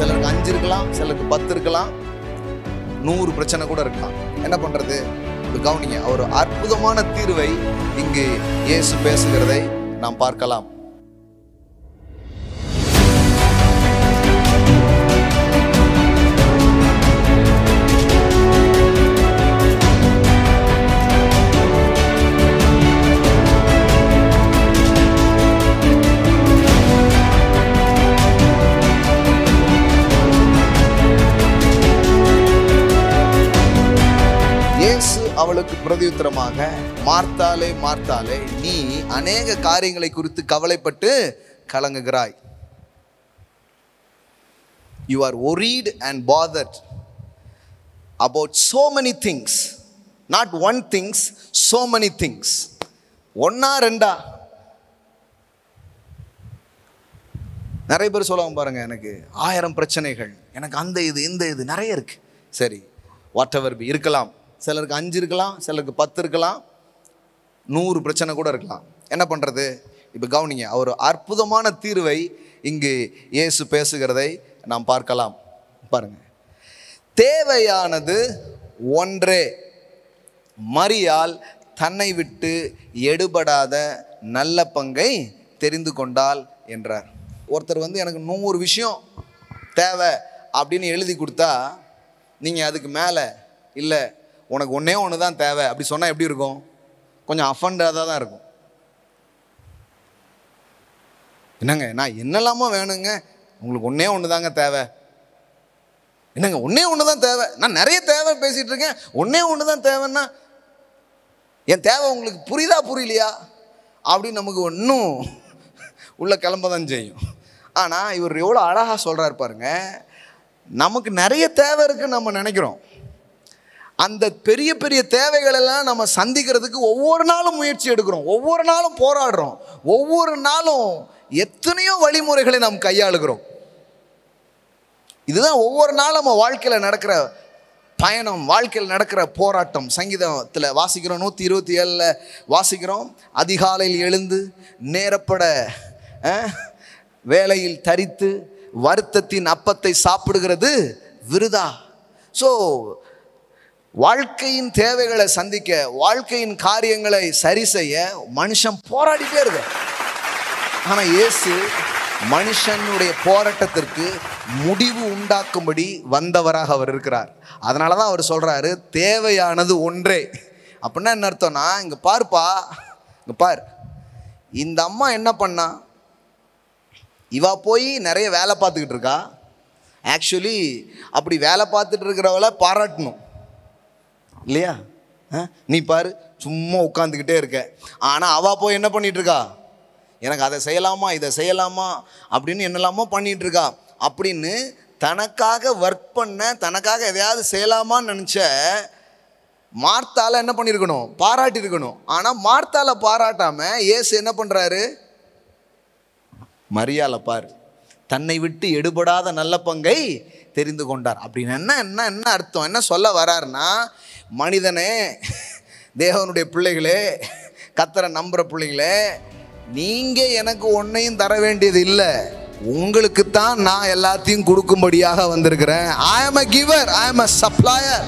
சிலருக்கு 5 இருக்கலாம், சிலருக்கு 10 இருக்கலாம், 100 பிரச்சனை கூட இருக்கலாம். என்ன பண்றது? கவனிங்க, ஒரு அற்புதமான தீர்வை இங்கு இயேசு பேசுகிறதை நாம் பார்க்கலாம். அவளுக்கு பிரதியுத்தரமாக, மார்த்தாலே மார்த்தாலே, நீ அநேக காரியங்களை குறித்து கவலைப்பட்டு கலங்குகிறாய். You are worried and bothered about so many things. Not one things, so many things. ஒன்னா ரெண்டா? நிறைய பேர் சொல்லுவாங்க பாருங்க, எனக்கு 1000 பிரச்சனைகள், எனக்கு அந்த இது இந்த இது நிறைய இருக்கு. சரி, whatever be இருக்கலாம். சிலருக்கு 5 இருக்கலாம், சிலருக்கு 10 இருக்கலாம், 100 பிரச்சனை கூட இருக்கலாம். என்ன பண்ணுறது? இப்போ கவனிங்க, ஒரு அற்புதமான தீர்வை இங்கு இயேசு பேசுகிறதை நாம் பார்க்கலாம். பாருங்கள், தேவையானது ஒன்றே, மரியாள் தன்னை விட்டு எடுபடாத நல்ல பங்கை தெரிந்து கொண்டாள் என்றார். ஒருத்தர் வந்து எனக்கு 100 விஷயம் தேவை அப்படின்னு எழுதி கொடுத்தா, நீங்கள் அதுக்கு மேலே இல்லை உனக்கு ஒன்றே ஒன்று தான் தேவை அப்படி சொன்னால் எப்படி இருக்கும்? கொஞ்சம் அஃபண்டாக தான் இருக்கும். என்னங்க, நான் என்னெல்லாமா வேணுங்க, உங்களுக்கு ஒன்றே ஒன்று தாங்க தேவை. என்னங்க ஒன்றே ஒன்று தான் தேவை? நான் நிறைய தேவை பேசிகிட்டு இருக்கேன், ஒன்றே ஒன்று தான் தேவைன்னா என் தேவை உங்களுக்கு புரியுதா புரியலையா அப்படின்னு நமக்கு ஒன்றும் உள்ள கிளம்ப தான் செய்யும். ஆனால் இவர் எவ்வளோ அழகாக சொல்கிறாரு பாருங்க. நமக்கு நிறைய தேவை இருக்குன்னு நம்ம நினைக்கிறோம். அந்த பெரிய பெரிய தேவைகளெல்லாம் நம்ம சந்திக்கிறதுக்கு ஒவ்வொரு நாளும் முயற்சி எடுக்கிறோம், ஒவ்வொரு நாளும் போராடுறோம், ஒவ்வொரு நாளும் எத்தனையோ வழிமுறைகளை நாம் கையாளுகிறோம். இதுதான் ஒவ்வொரு நாளும் நம்ம வாழ்க்கையில் நடக்கிற பயணம், வாழ்க்கையில் நடக்கிற போராட்டம். சங்கீதத்தில் வாசிக்கிறோம், 127 வாசிக்கிறோம், அதிகாலையில் எழுந்து நேரப்பட வேலையில் தரித்து வருத்தத்தின் அப்பத்தை சாப்பிடுகிறது விருதா. ஸோ வாழ்க்கையின் தேவைகளை சந்திக்க, வாழ்க்கையின் காரியங்களை சரி செய்ய மனுஷன் போராடிட்டே இருக்கு. ஆனால் இயேசு மனுஷனுடைய போராட்டத்திற்கு முடிவு உண்டாக்கும்படி வந்தவராக அவர் இருக்கிறார். அதனால தான் அவர் சொல்கிறாரு, தேவையானது ஒன்றே. அப்படின்னா என்ன அர்த்தம்னா, இங்கே பாருப்பா, இங்கே பார், இந்த அம்மா என்ன பண்ணா, இவா போய் நிறைய வேலை பார்த்துக்கிட்டு இருக்கா. ஆக்சுவலி அப்படி வேலை பார்த்துட்டு இருக்கிறவளை பாராட்டணும் இல்லையா? நீ பாரு, சும்மா உட்காந்துக்கிட்டே இருக்க. ஆனால் அவள் போய் என்ன பண்ணிகிட்ருக்கா, எனக்கு அதை செய்யலாமா இதை செய்யலாமா அப்படின்னு என்னெல்லாமோ பண்ணிகிட்ருக்கா அப்படின்னு தனக்காக ஒர்க் பண்ண, தனக்காக எதையாவது செய்யலாமான்னு நினச்ச மார்த்தால் என்ன பண்ணியிருக்கணும், பாராட்டியிருக்கணும். ஆனால் மார்த்தால் பாராட்டாமல் இயேசு என்ன பண்ணுறாரு, மரியாளை பார், தன்னை விட்டு எடுபடாத நல்ல பங்கை தெரிந்து கொண்டார் அப்படின்னு என்ன என்ன என்ன அர்த்தம், என்ன சொல்ல வராருன்னா, மனிதனே, தேவனுடைய பிள்ளைகளே, கத்தரை நம்புகிற பிள்ளைகளே, நீங்கள் எனக்கு ஒன்றையும் தர வேண்டியது இல்லை, உங்களுக்கு தான் நான் எல்லாத்தையும் கொடுக்கும்படியாக வந்திருக்கிறேன். I am a giver, I am a supplier.